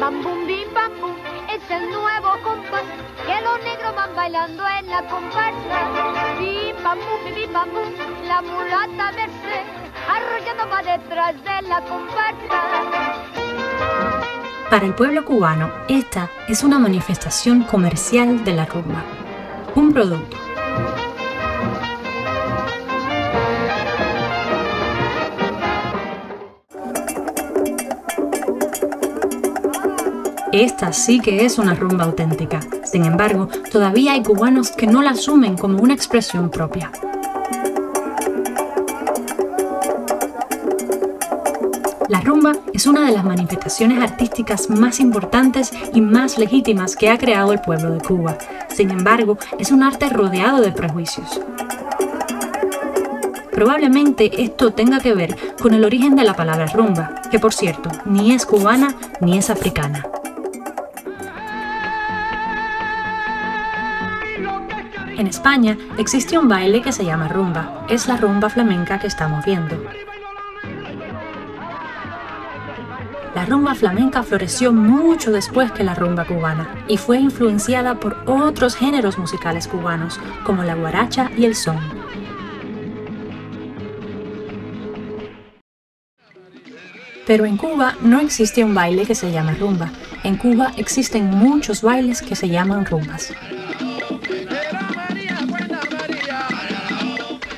Bam bum bim bam bum, es el nuevo compás que los negros van bailando en la comparsa. Bim bam bum, la mulata Merced arrollando va detrás de la comparsa. Para el pueblo cubano, esta es una manifestación comercial de la rumba, un producto. Esta sí que es una rumba auténtica. Sin embargo, todavía hay cubanos que no la asumen como una expresión propia. La rumba es una de las manifestaciones artísticas más importantes y más legítimas que ha creado el pueblo de Cuba. Sin embargo, es un arte rodeado de prejuicios. Probablemente esto tenga que ver con el origen de la palabra rumba, que por cierto, ni es cubana ni es africana. En España existe un baile que se llama rumba. Es la rumba flamenca que estamos viendo. La rumba flamenca floreció mucho después que la rumba cubana y fue influenciada por otros géneros musicales cubanos, como la guaracha y el son. Pero en Cuba no existe un baile que se llama rumba. En Cuba existen muchos bailes que se llaman rumbas.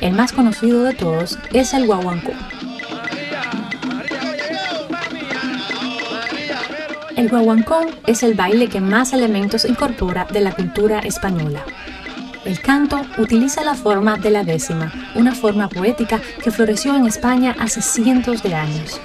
El más conocido de todos es el guaguancó. El guaguancó es el baile que más elementos incorpora de la cultura española. El canto utiliza la forma de la décima, una forma poética que floreció en España hace cientos de años.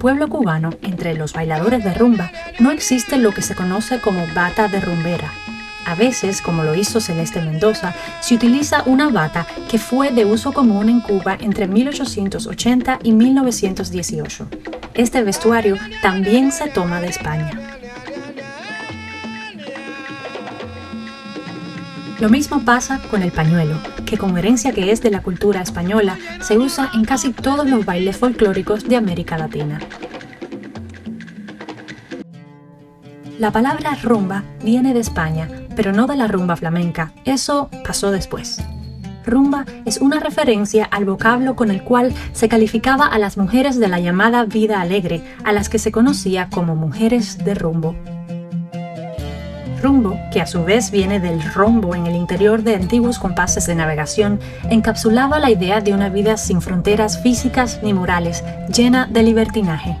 Pueblo cubano, entre los bailadores de rumba, no existe lo que se conoce como bata de rumbera. A veces, como lo hizo Celeste Mendoza, se utiliza una bata que fue de uso común en Cuba entre 1880 y 1918. Este vestuario también se toma de España. Lo mismo pasa con el pañuelo, que con herencia que es de la cultura española, se usa en casi todos los bailes folclóricos de América Latina. La palabra rumba viene de España, pero no de la rumba flamenca, eso pasó después. Rumba es una referencia al vocablo con el cual se calificaba a las mujeres de la llamada vida alegre, a las que se conocía como mujeres de rumbo. Rumbo, que a su vez viene del rombo en el interior de antiguos compases de navegación, encapsulaba la idea de una vida sin fronteras físicas ni morales, llena de libertinaje.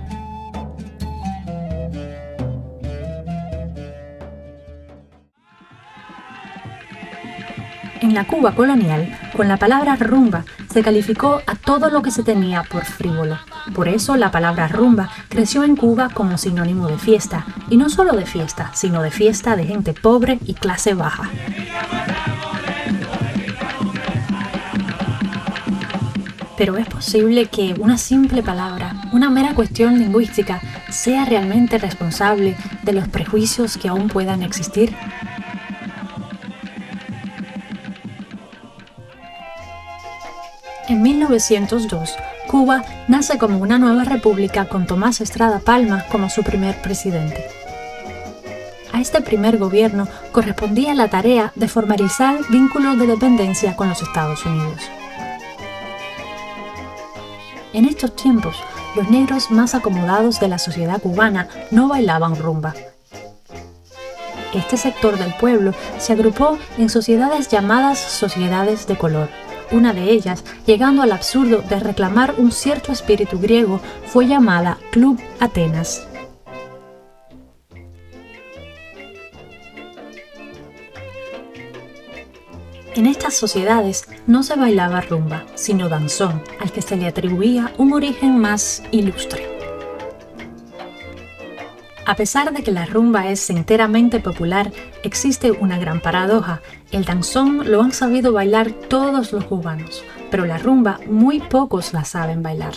En la Cuba colonial, con la palabra rumba se calificó a todo lo que se tenía por frívolo. Por eso la palabra rumba creció en Cuba como sinónimo de fiesta, y no solo de fiesta, sino de fiesta de gente pobre y clase baja. Pero es posible que una simple palabra, una mera cuestión lingüística, sea realmente responsable de los prejuicios que aún puedan existir. En 1902, Cuba nace como una nueva república con Tomás Estrada Palma como su primer presidente. A este primer gobierno correspondía la tarea de formalizar vínculos de dependencia con los Estados Unidos. En estos tiempos, los negros más acomodados de la sociedad cubana no bailaban rumba. Este sector del pueblo se agrupó en sociedades llamadas sociedades de color. Una de ellas, llegando al absurdo de reclamar un cierto espíritu griego, fue llamada Club Atenas. En estas sociedades no se bailaba rumba, sino danzón, al que se le atribuía un origen más ilustre. A pesar de que la rumba es enteramente popular, existe una gran paradoja. El danzón lo han sabido bailar todos los cubanos, pero la rumba muy pocos la saben bailar.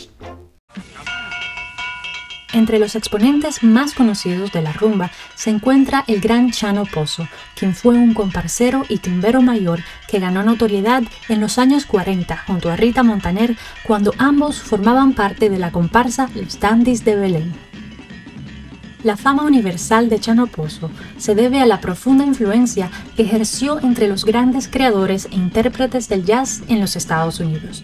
Entre los exponentes más conocidos de la rumba se encuentra el gran Chano Pozo, quien fue un comparsero y timbero mayor que ganó notoriedad en los años 40 junto a Rita Montaner, cuando ambos formaban parte de la comparsa Los Dandis de Belén. La fama universal de Chano Pozo se debe a la profunda influencia que ejerció entre los grandes creadores e intérpretes del jazz en los Estados Unidos.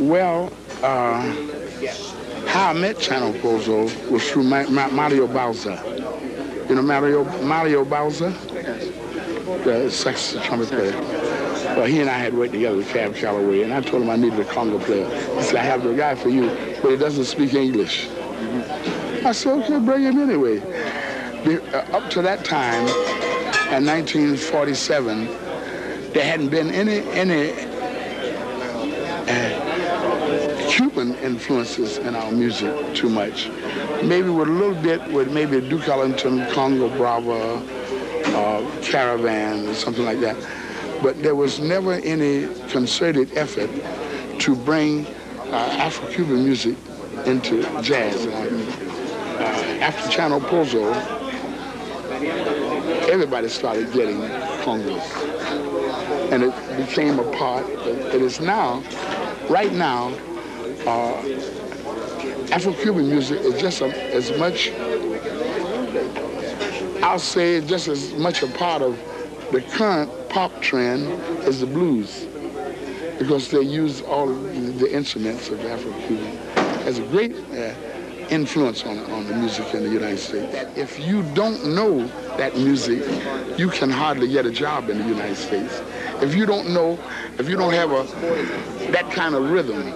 Well, how I met Chano Pozo was through Mario Bauza. You know Mario Bauza? The sax trumpet player. Well, he and I had worked together with Cab Calloway, and I told him I needed a Congo player. He said, I have the guy for you, but he doesn't speak English. I said, okay, bring him anyway. Up to that time, in 1947, there hadn't been any Cuban influences in our music too much. Maybe with a little bit with maybe Duke Ellington, Congo Brava, Caravan, or something like that. But there was never any concerted effort to bring Afro-Cuban music into jazz. After Chano Pozo, everybody started getting congos. And it became a part, it is now, right now, Afro-Cuban music is just as much, I'll say, just as much a part of the current pop trend as the blues, because they use all the instruments of Afro-Cuban. Has a great influence on the music in the United States. If you don't know that music, you can hardly get a job in the United States. If you don't know, if you don't have that kind of rhythm,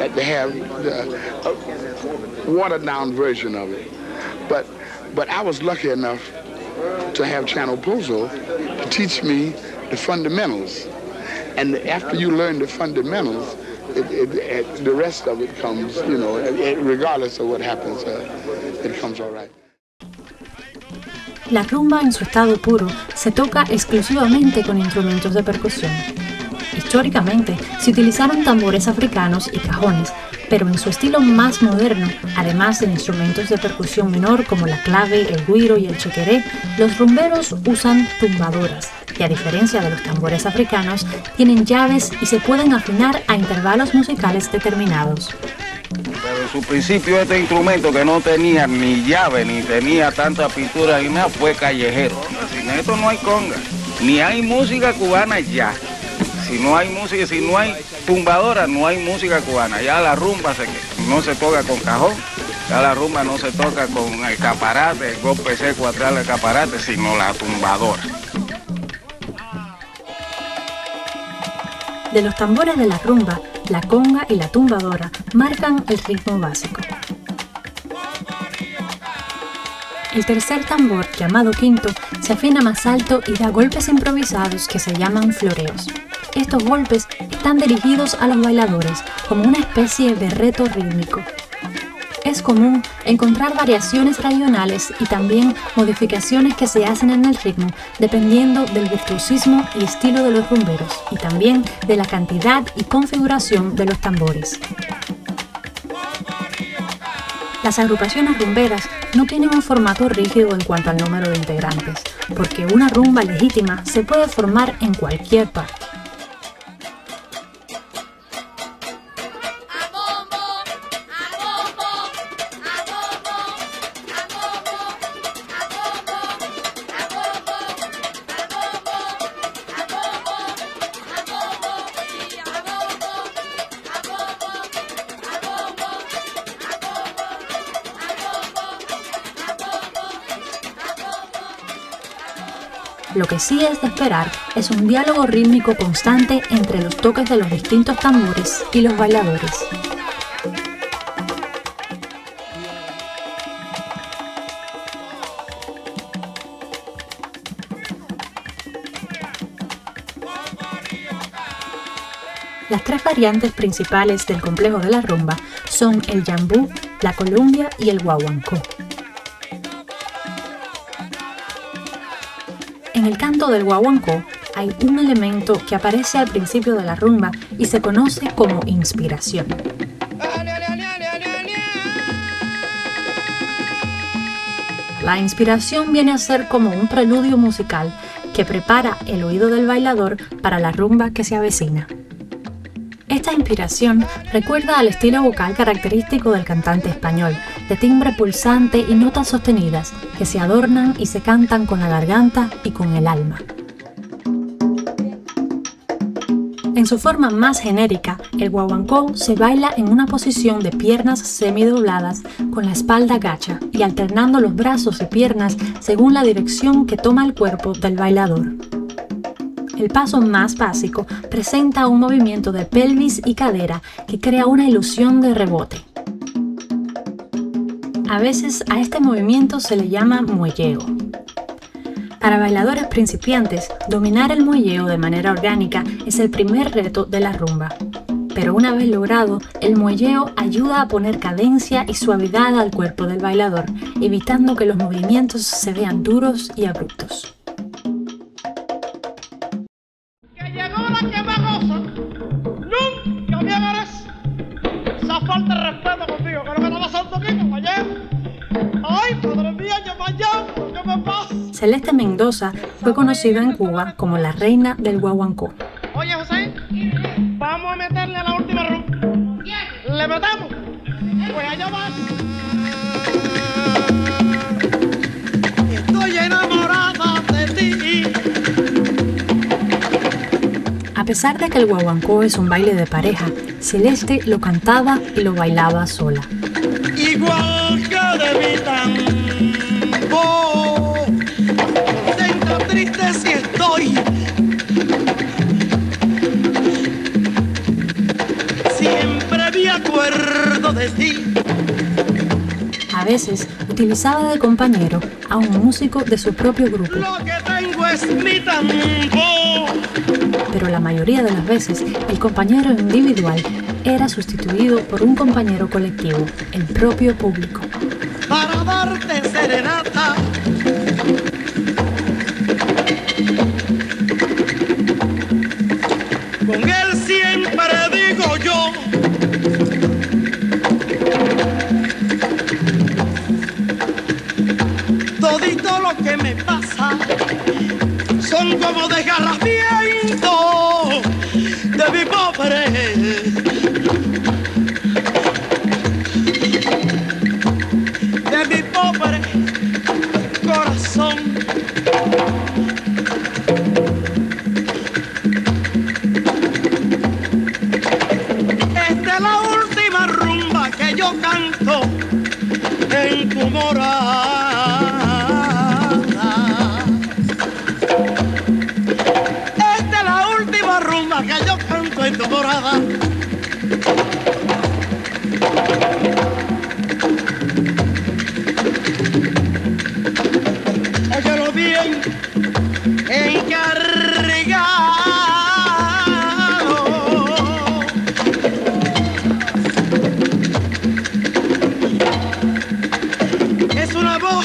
that they have a watered-down version of it. But I was lucky enough to have Chano Pozo to teach me the fundamentals. And after you learn the fundamentals, the rest of it comes, you know, regardless of what happens, it comes all right. La rumba en su estado puro se toca exclusivamente con instrumentos de percusión. Históricamente, se utilizaron tambores africanos y cajones, pero en su estilo más moderno, además de instrumentos de percusión menor como la clave, el güiro y el chequeré, los rumberos usan tumbadoras, y a diferencia de los tambores africanos, tienen llaves y se pueden afinar a intervalos musicales determinados. Pero en su principio este instrumento, que no tenía ni llave, ni tenía tanta pintura ni nada, fue callejero. Sin esto no hay conga, ni hay música cubana ya. Si no hay música, si no hay tumbadora, no hay música cubana. Ya la rumba no se toca con cajón, ya la rumba no se toca con el caparate, el golpe seco atrás del caparate, sino la tumbadora. De los tambores de la rumba, la conga y la tumbadora marcan el ritmo básico. El tercer tambor, llamado quinto, se afina más alto y da golpes improvisados que se llaman floreos. Estos golpes están dirigidos a los bailadores como una especie de reto rítmico. Es común encontrar variaciones regionales y también modificaciones que se hacen en el ritmo dependiendo del virtuosismo y estilo de los rumberos y también de la cantidad y configuración de los tambores. Las agrupaciones rumberas no tienen un formato rígido en cuanto al número de integrantes, porque una rumba legítima se puede formar en cualquier parte. Lo que sí es de esperar es un diálogo rítmico constante entre los toques de los distintos tambores y los bailadores. Las tres variantes principales del complejo de la rumba son el yambú, la columbia y el guaguancó. En el canto del guaguancó hay un elemento que aparece al principio de la rumba y se conoce como inspiración. La inspiración viene a ser como un preludio musical que prepara el oído del bailador para la rumba que se avecina. Esta inspiración recuerda al estilo vocal característico del cantante español, de timbre pulsante y notas sostenidas que se adornan y se cantan con la garganta y con el alma. En su forma más genérica, el guaguancó se baila en una posición de piernas semidobladas con la espalda gacha y alternando los brazos y piernas según la dirección que toma el cuerpo del bailador. El paso más básico presenta un movimiento de pelvis y cadera que crea una ilusión de rebote. A veces a este movimiento se le llama muelleo. Para bailadores principiantes, dominar el muelleo de manera orgánica es el primer reto de la rumba. Pero una vez logrado, el muelleo ayuda a poner cadencia y suavidad al cuerpo del bailador, evitando que los movimientos se vean duros y abruptos. ¡Que llegó la que más goza! ¡Nunca me agarres! ¡Esa falta de respeto contigo! ¡Que no me daba santo aquí, compañero! ¡Ay, madre mía, yo mañana! ¿Qué me pasa? Celeste Mendoza fue conocida en Cuba como la reina del guaguancó. Oye, José, vamos a meterle a la última rumba. ¿Le metamos? Pues allá vas. Estoy enamorada de ti. A pesar de que el guaguancó es un baile de pareja, Celeste lo cantaba y lo bailaba sola. Igual que de mi tambor. Si estoy, siempre me acuerdo de ti. A veces utilizaba de compañero a un músico de su propio grupo. Lo que tengo es mi tambor. Pero la mayoría de las veces el compañero individual era sustituido por un compañero colectivo, el propio público. Para darte serenata. Con él siempre digo yo. Todito lo que me pasa son como desgarramientos de mi pobre. De mi pobre corazón. En tu morada. Esta es la última rumba que yo canto en tu morada. Óyelo bien, encargado. Es una voz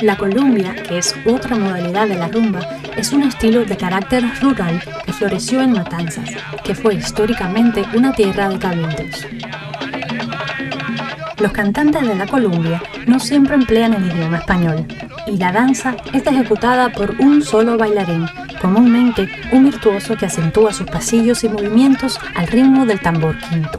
La columbia, que es otra modalidad de la rumba, es un estilo de carácter rural que floreció en Matanzas, que fue históricamente una tierra de cabildos. Los cantantes de la columbia no siempre emplean el idioma español, y la danza es ejecutada por un solo bailarín, comúnmente un virtuoso que acentúa sus pasillos y movimientos al ritmo del tambor quinto.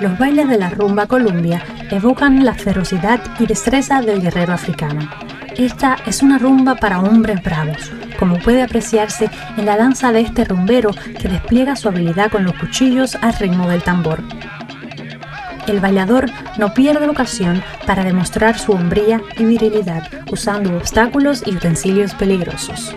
Los bailes de la rumba columbia evocan la ferocidad y destreza del guerrero africano. Esta es una rumba para hombres bravos, como puede apreciarse en la danza de este rumbero que despliega su habilidad con los cuchillos al ritmo del tambor. El bailador no pierde la ocasión para demostrar su hombría y virilidad usando obstáculos y utensilios peligrosos.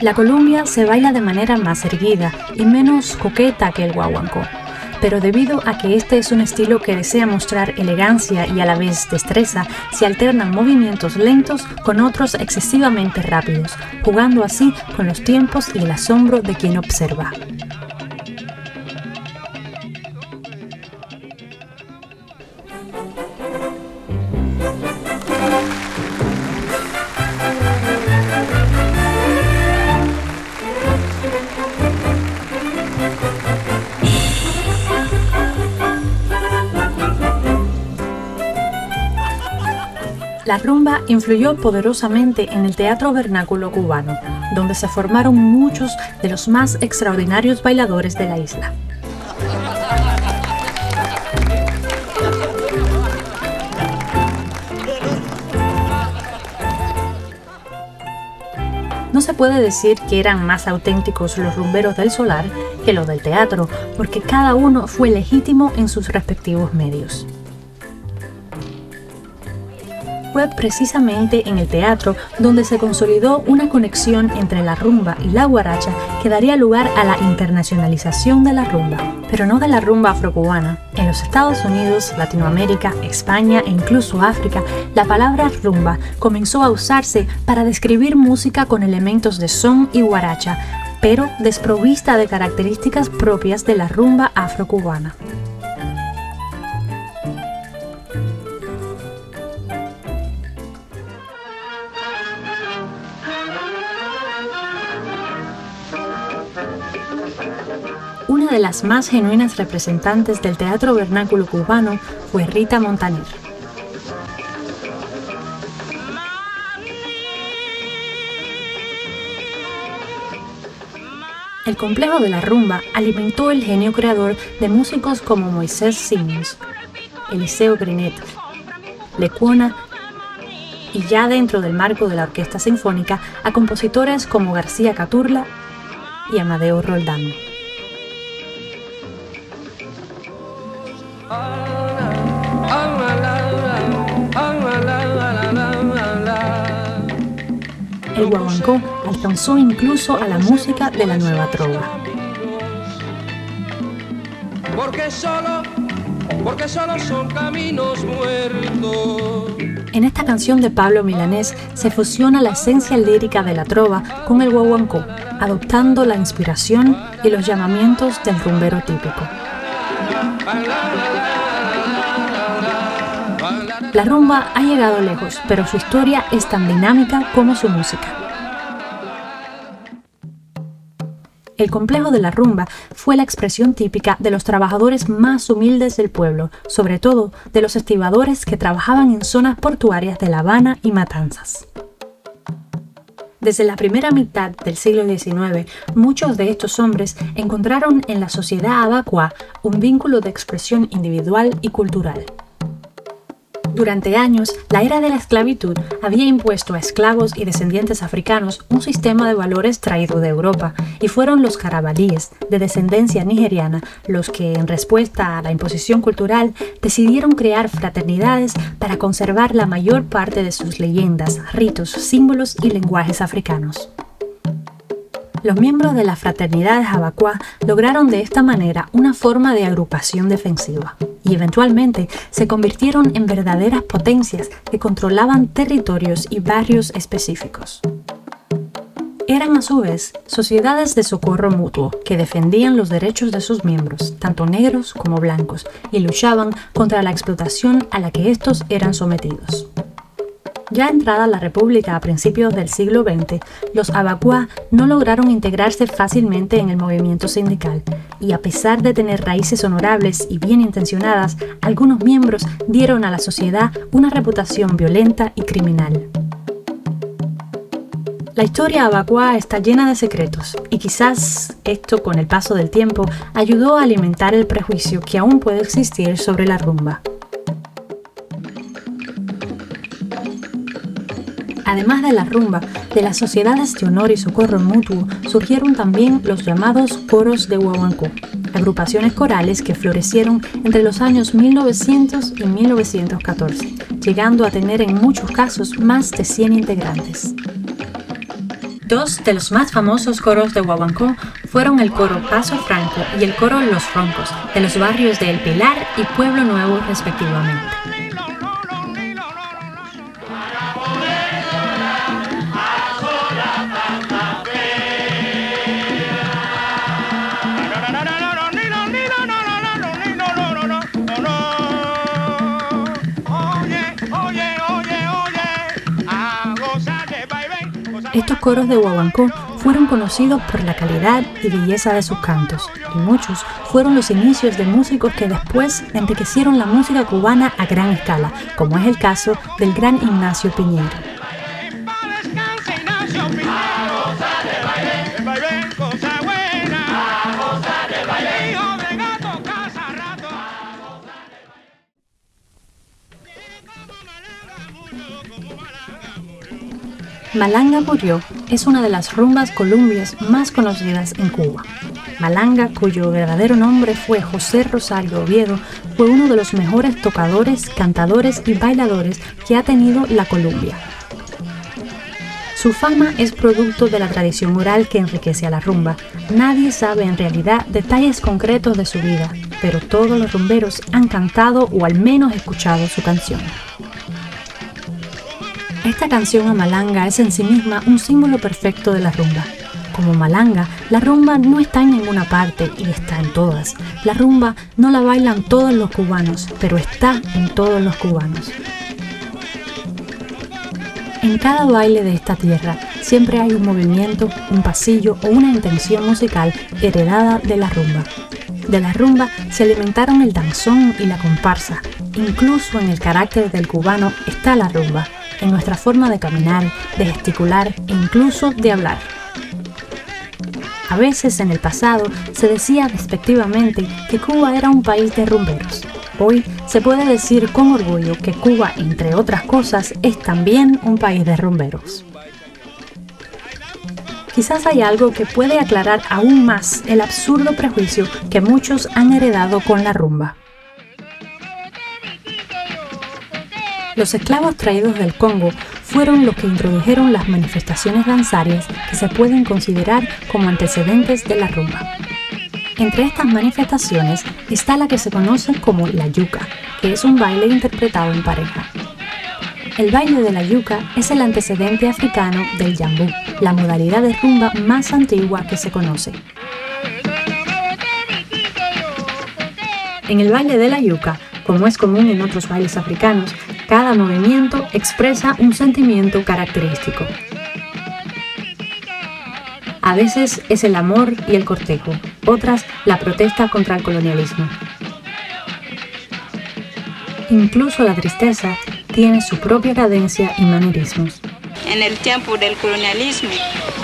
La columbia se baila de manera más erguida y menos coqueta que el guaguancó, pero debido a que este es un estilo que desea mostrar elegancia y a la vez destreza, se alternan movimientos lentos con otros excesivamente rápidos, jugando así con los tiempos y el asombro de quien observa. La rumba influyó poderosamente en el teatro vernáculo cubano, donde se formaron muchos de los más extraordinarios bailadores de la isla. No se puede decir que eran más auténticos los rumberos del solar que los del teatro, porque cada uno fue legítimo en sus respectivos medios. Fue precisamente en el teatro donde se consolidó una conexión entre la rumba y la guaracha que daría lugar a la internacionalización de la rumba, pero no de la rumba afrocubana. En los Estados Unidos, Latinoamérica, España e incluso África, la palabra rumba comenzó a usarse para describir música con elementos de son y guaracha, pero desprovista de características propias de la rumba afrocubana. Una de las más genuinas representantes del teatro vernáculo cubano fue Rita Montaner. El complejo de la rumba alimentó el genio creador de músicos como Moisés Simons, Eliseo Grenet, Lecuona y, ya dentro del marco de la orquesta sinfónica, a compositores como García Caturla y Amadeo Roldán. El guaguancó alcanzó incluso a la música de la nueva trova. Porque solo son caminos muertos. En esta canción de Pablo Milanés se fusiona la esencia lírica de la trova con el guaguancó, adoptando la inspiración y los llamamientos del rumbero típico. La rumba ha llegado lejos, pero su historia es tan dinámica como su música. El complejo de la rumba fue la expresión típica de los trabajadores más humildes del pueblo, sobre todo de los estibadores que trabajaban en zonas portuarias de La Habana y Matanzas. Desde la primera mitad del siglo XIX, muchos de estos hombres encontraron en la sociedad abacuá un vínculo de expresión individual y cultural. Durante años, la era de la esclavitud había impuesto a esclavos y descendientes africanos un sistema de valores traído de Europa, y fueron los carabalíes, de descendencia nigeriana, los que, en respuesta a la imposición cultural, decidieron crear fraternidades para conservar la mayor parte de sus leyendas, ritos, símbolos y lenguajes africanos. Los miembros de las fraternidades abacuá lograron de esta manera una forma de agrupación defensiva y eventualmente se convirtieron en verdaderas potencias que controlaban territorios y barrios específicos. eran a su vez sociedades de socorro mutuo que defendían los derechos de sus miembros, tanto negros como blancos, y luchaban contra la explotación a la que estos eran sometidos. Ya entrada la República a principios del siglo XX, los abacuá no lograron integrarse fácilmente en el movimiento sindical, y a pesar de tener raíces honorables y bien intencionadas, algunos miembros dieron a la sociedad una reputación violenta y criminal. La historia abacuá está llena de secretos, y quizás esto, con el paso del tiempo, ayudó a alimentar el prejuicio que aún puede existir sobre la rumba. Además de la rumba, de las sociedades de honor y socorro mutuo surgieron también los llamados coros de guaguancó, agrupaciones corales que florecieron entre los años 1900 y 1914, llegando a tener en muchos casos más de 100 integrantes. Dos de los más famosos coros de guaguancó fueron el Coro Paso Franco y el Coro Los Roncos, de los barrios de El Pilar y Pueblo Nuevo respectivamente. Estos coros de guaguancó fueron conocidos por la calidad y belleza de sus cantos, y muchos fueron los inicios de músicos que después enriquecieron la música cubana a gran escala, como es el caso del gran Ignacio Piñeiro. Malanga Murió es una de las rumbas columbias más conocidas en Cuba. Malanga, cuyo verdadero nombre fue José Rosario Oviedo, fue uno de los mejores tocadores, cantadores y bailadores que ha tenido la Colombia. Su fama es producto de la tradición oral que enriquece a la rumba. Nadie sabe en realidad detalles concretos de su vida, pero todos los rumberos han cantado o al menos escuchado su canción. Esta canción a malanga es en sí misma un símbolo perfecto de la rumba. Como malanga, la rumba no está en ninguna parte y está en todas. La rumba no la bailan todos los cubanos, pero está en todos los cubanos. En cada baile de esta tierra siempre hay un movimiento, un pasillo o una intención musical heredada de la rumba. De la rumba se alimentaron el danzón y la comparsa. Incluso en el carácter del cubano está la rumba, en nuestra forma de caminar, de gesticular e incluso de hablar. A veces en el pasado se decía despectivamente que Cuba era un país de rumberos. Hoy se puede decir con orgullo que Cuba, entre otras cosas, es también un país de rumberos. Quizás hay algo que puede aclarar aún más el absurdo prejuicio que muchos han heredado con la rumba. Los esclavos traídos del Congo fueron los que introdujeron las manifestaciones danzarias que se pueden considerar como antecedentes de la rumba. Entre estas manifestaciones está la que se conoce como la yuca, que es un baile interpretado en pareja. El baile de la yuca es el antecedente africano del yambú, la modalidad de rumba más antigua que se conoce. En el baile de la yuca, como es común en otros bailes africanos, cada movimiento expresa un sentimiento característico. A veces es el amor y el cortejo, otras la protesta contra el colonialismo. Incluso la tristeza tiene su propia cadencia y manierismos. En el tiempo del colonialismo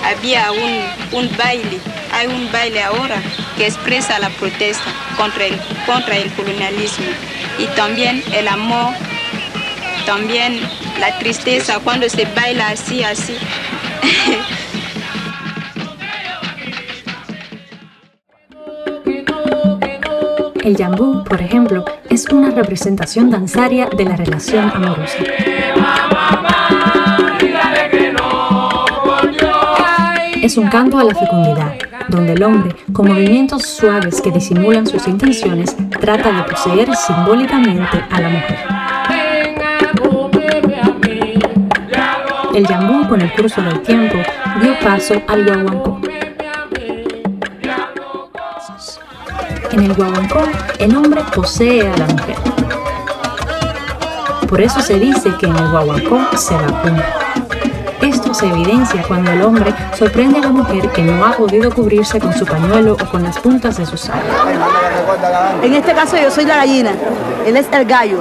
había un baile, hay un baile ahora que expresa la protesta contra el colonialismo y también el amor. También la tristeza cuando se baila así. El yambú, por ejemplo, es una representación danzaria de la relación amorosa. Es un canto a la fecundidad, donde el hombre, con movimientos suaves que disimulan sus intenciones, trata de poseer simbólicamente a la mujer. el yambú con el curso del tiempo dio paso al guaguancó. En el guaguancó, el hombre posee a la mujer. Por eso se dice que en el guaguancó se vacuna. Esto se evidencia cuando el hombre sorprende a la mujer que no ha podido cubrirse con su pañuelo o con las puntas de sus alas. En este caso yo soy la gallina, él es el gallo,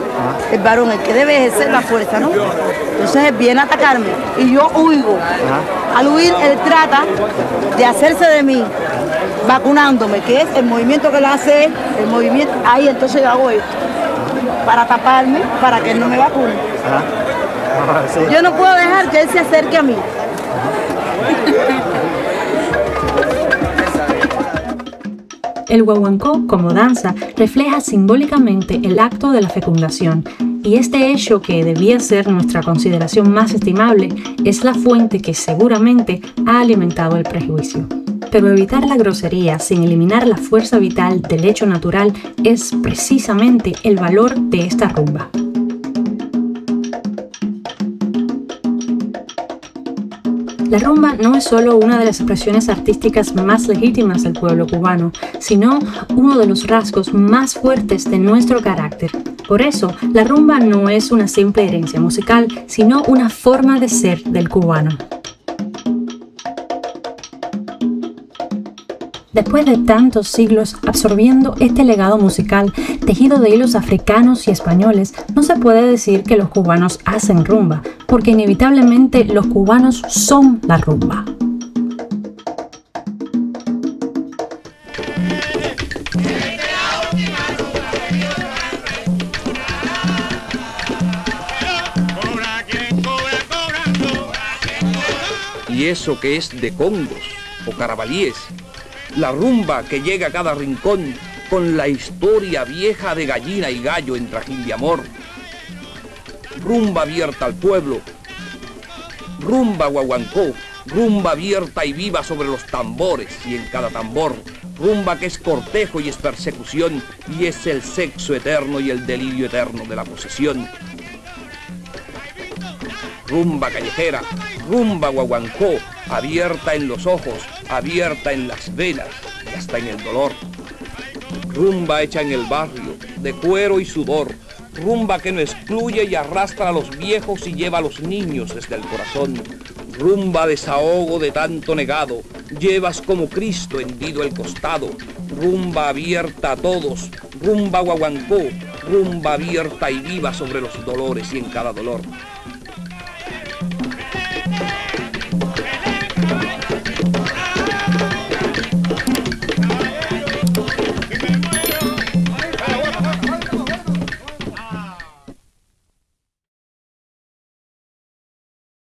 el varón, el que debe ejercer la fuerza, ¿no? Entonces él viene a atacarme y yo huigo. Al huir él trata de hacerse de mí, vacunándome, que es el movimiento que él hace, el movimiento, ahí entonces yo hago esto, para taparme, para que él no me vacune. Yo no puedo dejar que él se acerque a mí. El guaguancó, como danza, refleja simbólicamente el acto de la fecundación, y este hecho, que debía ser nuestra consideración más estimable, es la fuente que seguramente ha alimentado el prejuicio. Pero evitar la grosería sin eliminar la fuerza vital del hecho natural es precisamente el valor de esta rumba. La rumba no es solo una de las expresiones artísticas más legítimas del pueblo cubano, sino uno de los rasgos más fuertes de nuestro carácter. Por eso, la rumba no es una simple herencia musical, sino una forma de ser del cubano. Después de tantos siglos absorbiendo este legado musical, tejido de hilos africanos y españoles, no se puede decir que los cubanos hacen rumba, porque inevitablemente los cubanos son la rumba. Y eso que es de congos o carabalíes, la rumba que llega a cada rincón con la historia vieja de gallina y gallo en trajín de amor. Rumba abierta al pueblo, rumba guaguancó, rumba abierta y viva sobre los tambores y en cada tambor, rumba que es cortejo y es persecución y es el sexo eterno y el delirio eterno de la posesión. Rumba callejera, rumba guaguancó, abierta en los ojos, abierta en las venas y hasta en el dolor. Rumba hecha en el barrio, de cuero y sudor, rumba que no excluye y arrastra a los viejos y lleva a los niños desde el corazón. Rumba desahogo de tanto negado, llevas como Cristo hendido el costado. Rumba abierta a todos, rumba guaguancó, rumba abierta y viva sobre los dolores y en cada dolor.